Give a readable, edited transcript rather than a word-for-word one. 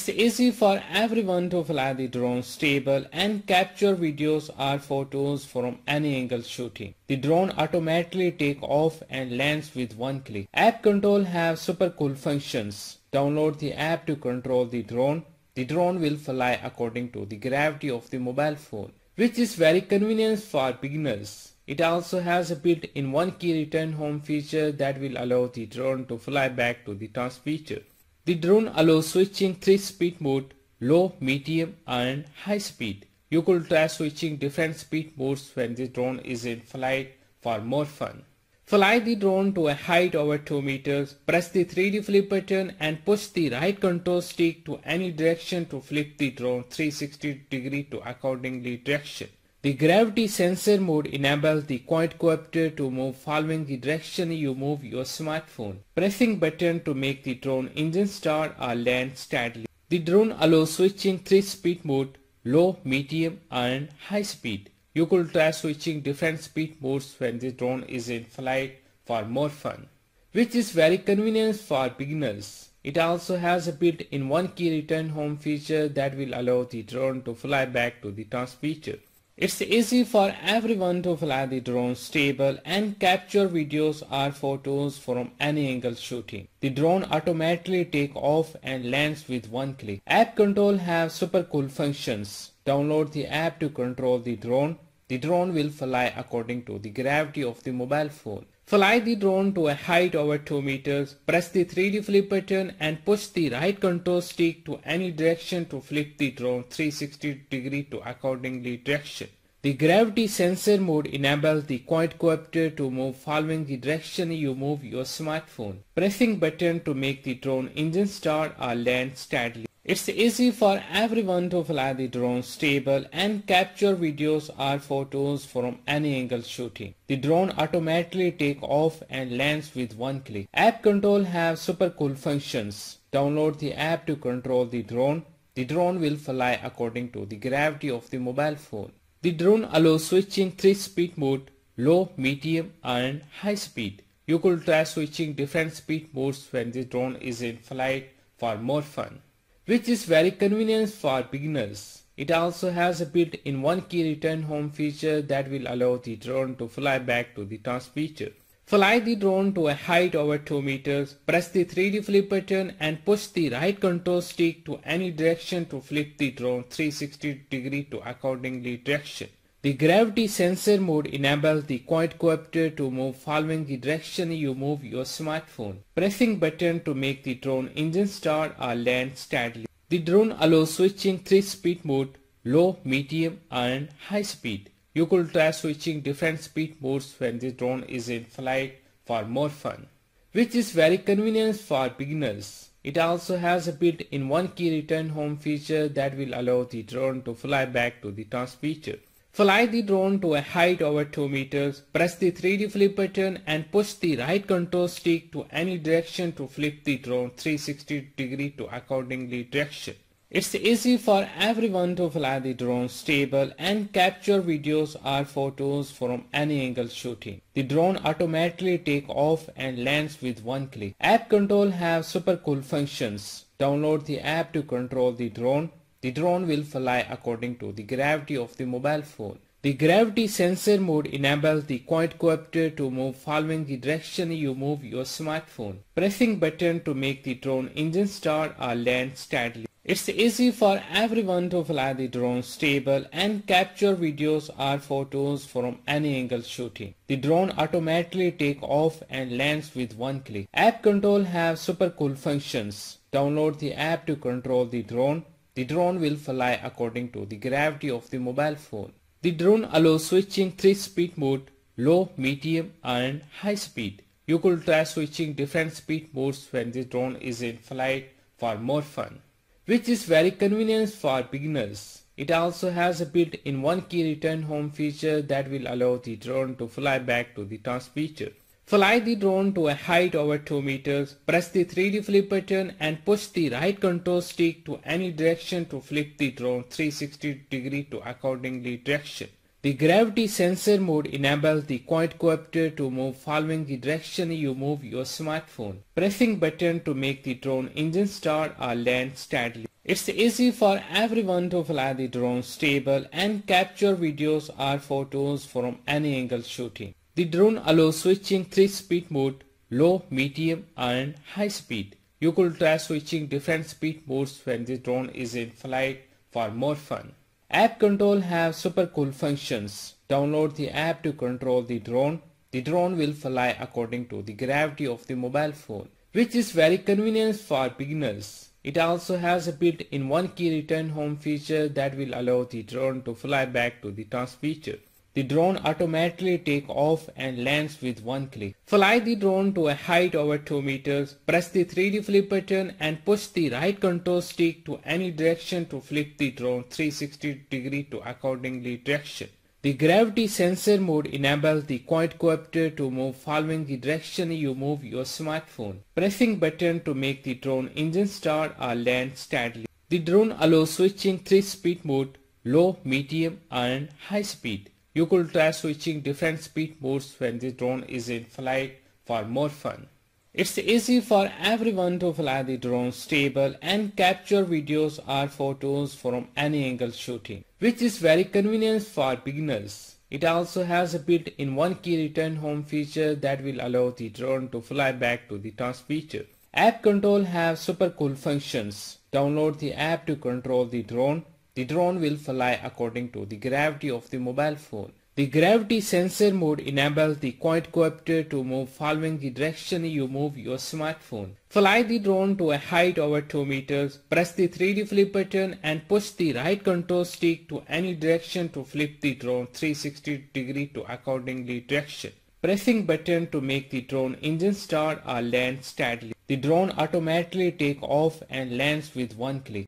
It's easy for everyone to fly the drone stable and capture videos or photos from any angle shooting. The drone automatically takes off and lands with one click. App control has super cool functions. Download the app to control the drone. The drone will fly according to the gravity of the mobile phone, which is very convenient for beginners. It also has a built-in one-key return home feature that will allow the drone to fly back to the task feature. The drone allows switching three speed mode: low, medium and high speed. You could try switching different speed modes when the drone is in flight for more fun. Fly the drone to a height over 2 meters, press the 3D flip button and push the right control stick to any direction to flip the drone 360 degree to accordingly direction. The gravity sensor mode enables the quadcopter to move following the direction you move your smartphone, pressing button to make the drone engine start or land steadily. The drone allows switching three speed mode: low, medium and high speed. You could try switching different speed modes when the drone is in flight for more fun, which is very convenient for beginners. It also has a built-in one-key return home feature that will allow the drone to fly back to the task feature. It's easy for everyone to fly the drone stable and capture videos or photos from any angle shooting. The drone automatically takes off and lands with one click. App control has super cool functions. Download the app to control the drone. The drone will fly according to the gravity of the mobile phone. Fly the drone to a height over 2 meters, press the 3D flip button and push the right control stick to any direction to flip the drone 360 degree to accordingly direction. The gravity sensor mode enables the quadcopter to move following the direction you move your smartphone, pressing button to make the drone engine start or land steadily. It's easy for everyone to fly the drone stable and capture videos or photos from any angle shooting. The drone automatically takes off and lands with one click. App control has super cool functions. Download the app to control the drone. The drone will fly according to the gravity of the mobile phone. The drone allows switching three speed mode: low, medium and high speed. You could try switching different speed modes when the drone is in flight for more fun, which is very convenient for beginners. It also has a built-in one-key return home feature that will allow the drone to fly back to the task feature. Fly the drone to a height over 2 meters, press the 3D flip button and push the right control stick to any direction to flip the drone 360 degree to accordingly direction. The gravity sensor mode enables the quadcopter to move following the direction you move your smartphone, pressing button to make the drone engine start or land steadily. The drone allows switching three speed mode: low, medium and high speed. You could try switching different speed modes when the drone is in flight for more fun, which is very convenient for beginners. It also has a built-in one-key return home feature that will allow the drone to fly back to the task feature. Fly the drone to a height over 2 meters, press the 3D flip button and push the right control stick to any direction to flip the drone 360 degree to accordingly direction. It's easy for everyone to fly the drone stable and capture videos or photos from any angle shooting. The drone automatically takes off and lands with one click. App control has super cool functions. Download the app to control the drone. The drone will fly according to the gravity of the mobile phone. The gravity sensor mode enables the quadcopter to move following the direction you move your smartphone, pressing button to make the drone engine start or land steadily. It's easy for everyone to fly the drone stable and capture videos or photos from any angle shooting. The drone automatically takes off and lands with one click. App control has super cool functions. Download the app to control the drone. The drone will fly according to the gravity of the mobile phone. The drone allows switching three speed mode: low, medium and high speed. You could try switching different speed modes when the drone is in flight for more fun, which is very convenient for beginners. It also has a built-in one-key return home feature that will allow the drone to fly back to the task feature. Fly the drone to a height over 2 meters, press the 3D flip button and push the right control stick to any direction to flip the drone 360 degree to accordingly direction. The gravity sensor mode enables the quadcopter to move following the direction you move your smartphone, pressing button to make the drone engine start or land steadily. It's easy for everyone to fly the drone stable and capture videos or photos from any angle shooting. The drone allows switching 3-speed mode, low, medium and high speed. You could try switching different speed modes when the drone is in flight for more fun. App control have super cool functions. Download the app to control the drone. The drone will fly according to the gravity of the mobile phone, which is very convenient for beginners. It also has a built-in one-key return home feature that will allow the drone to fly back to the task feature. The drone automatically takes off and lands with one click. Fly the drone to a height over 2 meters, press the 3D flip button and push the right control stick to any direction to flip the drone 360 degree to accordingly direction. The gravity sensor mode enables the quadcopter to move following the direction you move your smartphone, pressing button to make the drone engine start or land steadily. The drone allows switching 3-speed mode, low, medium and high speed. You could try switching different speed modes when the drone is in flight for more fun. It's easy for everyone to fly the drone stable and capture videos or photos from any angle shooting, which is very convenient for beginners. It also has a built-in one-key return home feature that will allow the drone to fly back to the task feature. App control have super cool functions. Download the app to control the drone. The drone will fly according to the gravity of the mobile phone. The gravity sensor mode enables the quadcopter to move following the direction you move your smartphone. Fly the drone to a height over 2 meters, press the 3D flip button and push the right control stick to any direction to flip the drone 360 degree to accordingly direction, pressing button to make the drone engine start or land steadily. The drone automatically takes off and lands with one click.